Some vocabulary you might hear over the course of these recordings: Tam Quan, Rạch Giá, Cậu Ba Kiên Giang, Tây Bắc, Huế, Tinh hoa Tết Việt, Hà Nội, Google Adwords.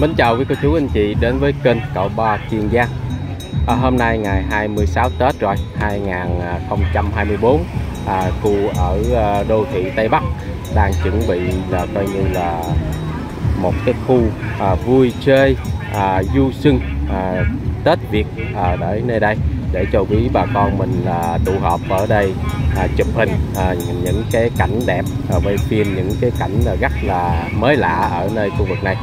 Mến chào quý cô chú anh chị đến với kênh Cậu Ba Kiên Giang. Hôm nay ngày 26 Tết rồi 2024, khu ở đô thị Tây Bắc đang chuẩn bị là coi như là một cái khu vui chơi du xuân Tết Việt ở nơi đây để cho quý bà con mình tụ họp ở đây chụp hình những cái cảnh đẹp, quay phim những cái cảnh rất là mới lạ ở nơi khu vực này.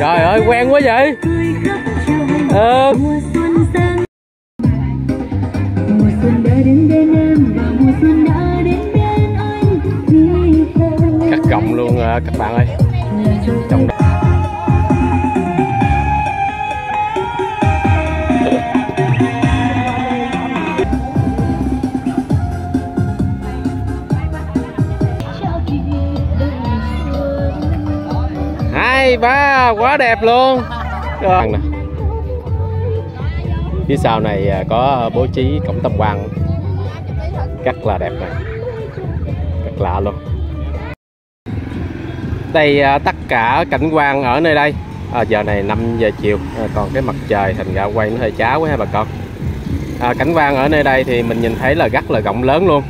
Trời ơi quen quá vậy. Cắt cọng luôn các bạn ơi. Trong đó ba quá đẹp luôn. Phía sau này có bố trí cổng Tam Quan rất là đẹp này, rất lạ luôn. Đây tất cả cảnh quan ở nơi đây. Giờ này 5 giờ chiều, còn cái mặt trời thành ra quay nó hơi cháo quá ha bà con. Cảnh quan ở nơi đây thì mình nhìn thấy là rất là rộng lớn luôn.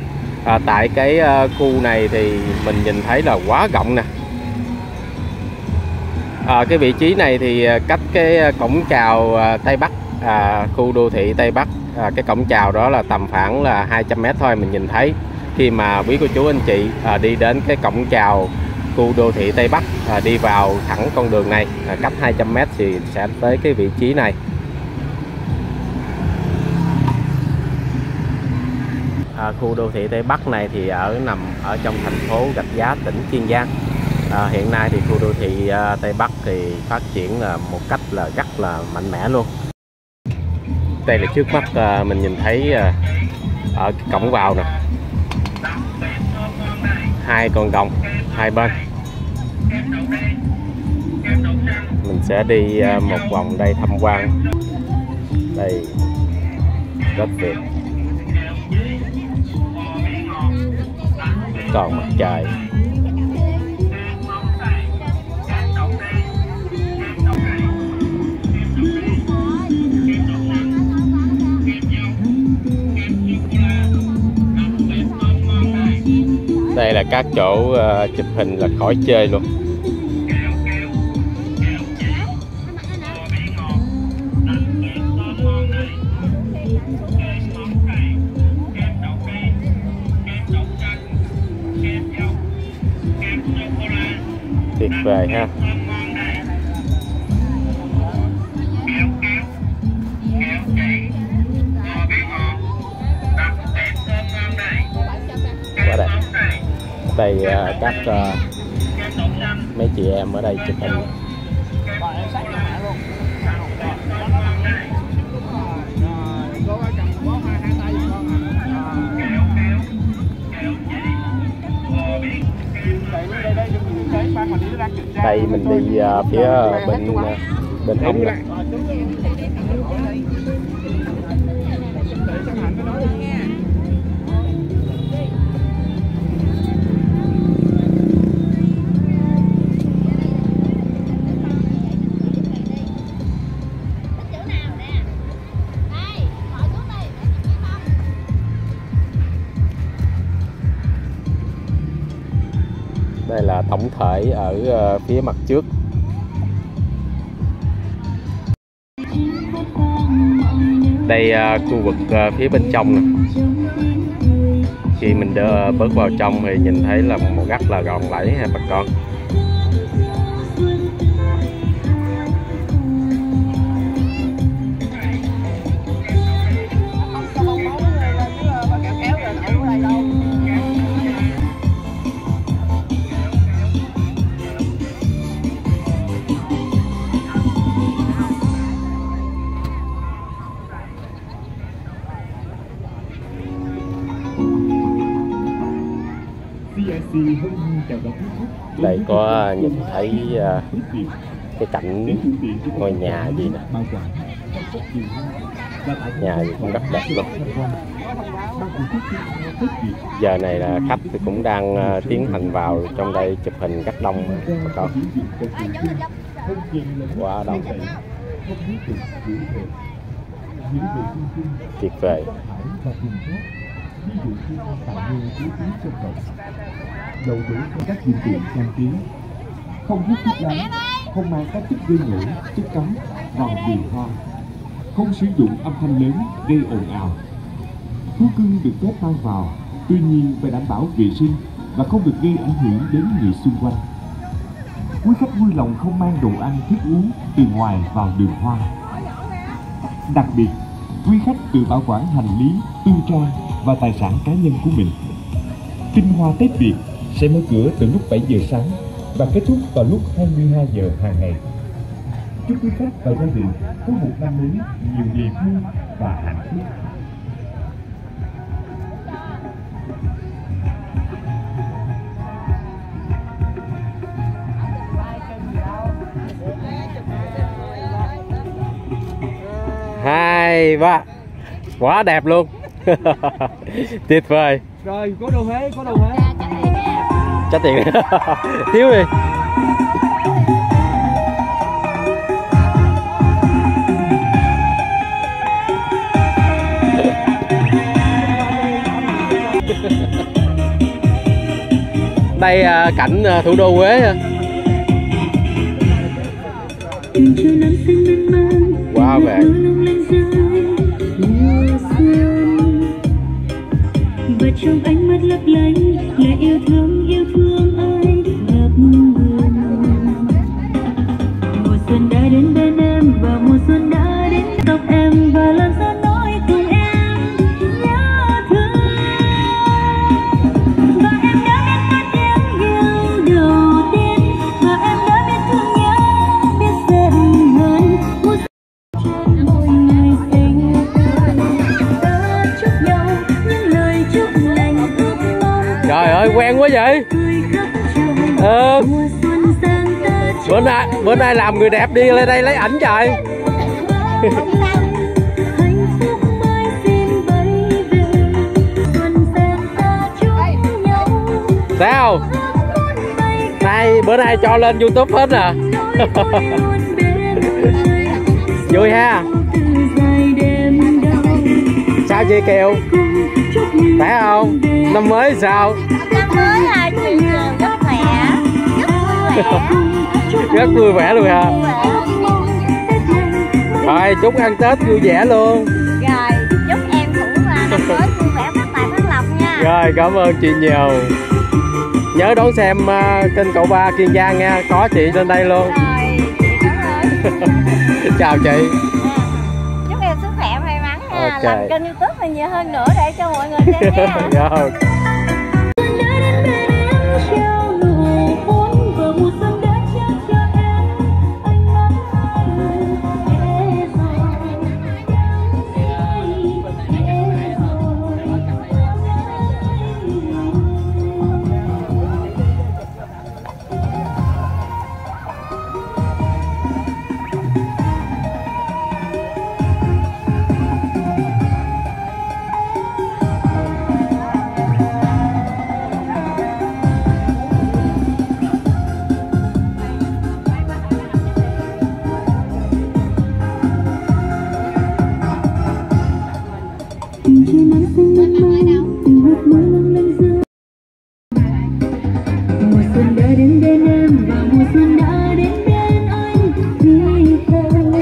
Tại cái khu này thì mình nhìn thấy là quá rộng nè. Cái vị trí này thì cách cái cổng chào Tây Bắc, khu đô thị Tây Bắc, cái cổng chào đó là tầm khoảng là 200 m thôi. Mình nhìn thấy khi mà quý cô chú anh chị đi đến cái cổng chào khu đô thị Tây Bắc, đi vào thẳng con đường này, cách 200 m thì sẽ tới cái vị trí này. Khu đô thị Tây Bắc này thì nằm ở trong thành phố Rạch Giá, tỉnh Kiên Giang. Hiện nay thì khu đô thị Tây Bắc thì phát triển là một cách là rất là mạnh mẽ luôn. Đây là trước mắt mình nhìn thấy ở cái cổng vào nè, hai con rồng hai bên. Mình sẽ đi một vòng đây tham quan. Đây rất đẹp. Còn mặt trời. Đây là các chỗ chụp hình là khỏi chơi luôn. Tuyệt vời ha. Đây các mấy chị em ở đây chụp hình. Đây mình đi phía bên hông này. Đây là tổng thể ở phía mặt trước. Đây khu vực phía bên trong này. Khi mình bước vào trong thì nhìn thấy là một góc là gọn lẫy ha bà con. Đây có nhìn thấy cái cảnh ngôi nhà gì nè. Nhà gì cũng rất đẹp luôn. Giờ này là khách thì cũng đang tiến hành vào trong đây chụp hình rất đông bà con. Quá đông, tuyệt vời. Không hút thuốc lá, không mang các chất gây ngủ, chất cấm vào đường hoa, không sử dụng âm thanh lớn gây ồn ào. Thú cưng được phép mang vào, tuy nhiên phải đảm bảo vệ sinh và không được gây ảnh hưởng đến người xung quanh. Quý khách vui lòng không mang đồ ăn thức uống từ ngoài vào đường hoa. Đặc biệt, quý khách tự bảo quản hành lý, tư trang và tài sản cá nhân của mình. Tinh hoa Tết Việt sẽ mở cửa từ lúc 7 giờ sáng và kết thúc vào lúc 22 giờ hàng ngày. Chúc quý khách và gia đình có một năm mới nhiều niềm vui và hạnh phúc. Hai, ba. Quá đẹp luôn. Tuyệt vời. Rồi, có đồ Huế, có đồ Huế. Trả tiền. Thiếu đi. Đây cảnh thủ đô Huế. Wow, vậy. Trong ánh mắt lấp lánh là yêu thương ai ngập ngừng. Mùa xuân đã đến bên em và mùa xuân đã đến tóc em và làm sao nói cùng em nhớ thương. Và em đã biết mất tiếng yêu đầu tiên và em đã biết thương nhớ biết dần hơn. Mùa xuân mỗi ngày xinh ta chúc nhau những lời chúc. Trời ơi, quen quá vậy. Bữa nay làm người đẹp đi lên đây lấy ảnh trời. Sao? Nay bữa nay cho lên YouTube hết à. Vui ha. Sao chị Kiều? Khỏe không? Năm mới sao? Năm mới là chị Kiều rất khỏe. Rất vui vẻ luôn hả? Rồi chúc ăn Tết vui vẻ luôn. Rồi chúc em cũng năm mới vui vẻ phát tài phát lộc nha. Rồi cảm ơn chị nhiều. Nhớ đón xem kênh Cậu Ba Kiên Giang nha. Có chị lên đây luôn. Rồi chị cảm ơn. Chào chị. Okay. Làm kênh YouTube này nhiều hơn nữa để cho mọi người xem nha. Rồi.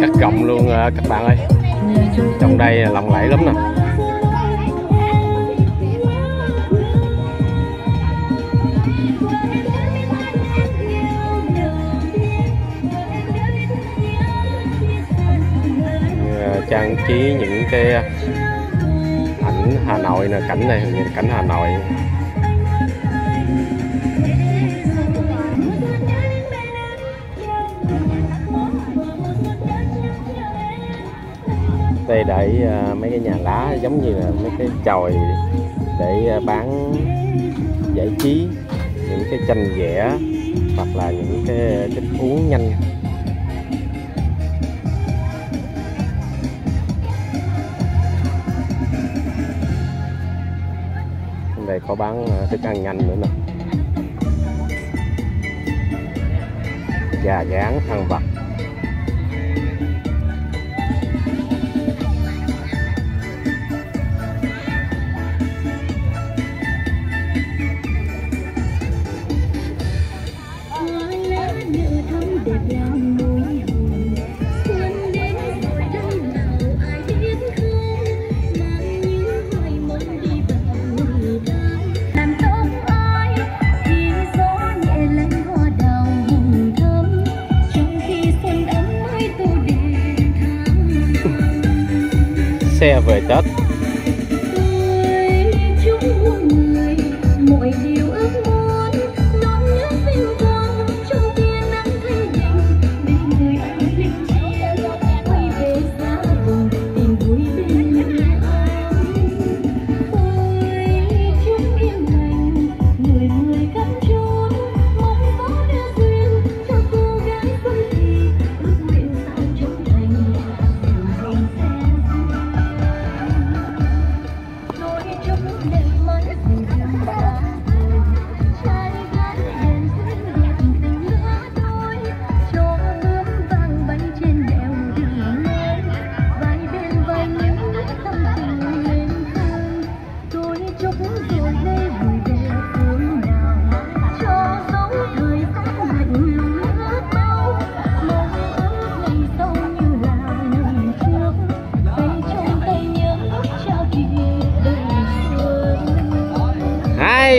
Cắt cọng luôn các bạn ơi, trong đây lộng lẫy lắm nè. Trang trí những cái ảnh Hà Nội nè, cảnh này hình như cảnh Hà Nội. Đây để mấy cái nhà lá giống như là mấy cái chòi để bán giải trí, những cái tranh vẽ hoặc là những cái thức uống nhanh. Đây có bán thức ăn nhanh nữa nè. và dán ăn vặt. Xe về Tết.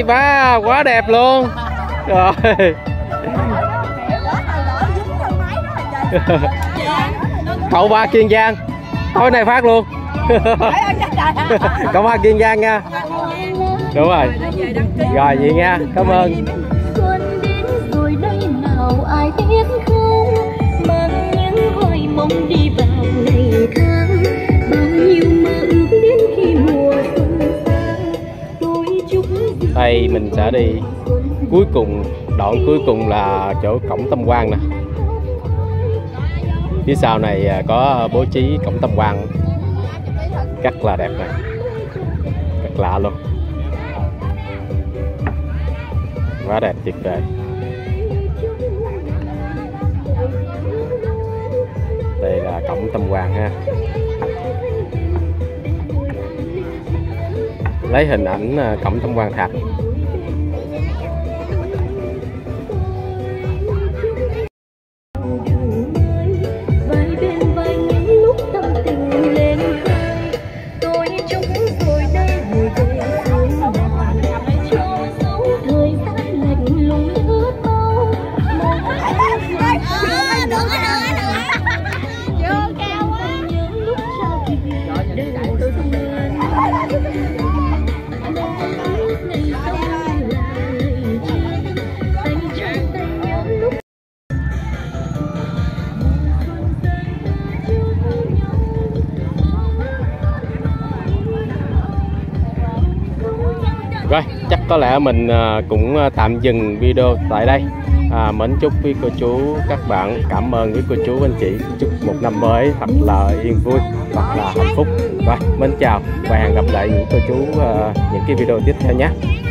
Ba quá đẹp luôn rồi. Cậu Ba Kiên Giang tối nay phát luôn. Cậu Ba Kiên Giang nha, đúng rồi, rồi vậy nha, cảm ơn. Đây mình sẽ đi cuối cùng, đoạn cuối cùng là chỗ cổng Tam Quan nè. Phía sau này có bố trí cổng Tam Quan rất là đẹp này, rất lạ luôn, quá đẹp tuyệt vời. Đây là cổng Tam Quan ha. Lấy hình ảnh cổng Tam Quan thật. Rồi, chắc có lẽ mình cũng tạm dừng video tại đây. Mến chúc quý cô chú các bạn, cảm ơn quý cô chú anh chị, chúc một năm mới thật là yên vui, thật là hạnh phúc. Rồi, mến chào và hẹn gặp lại những cô chú những cái video tiếp theo nhé.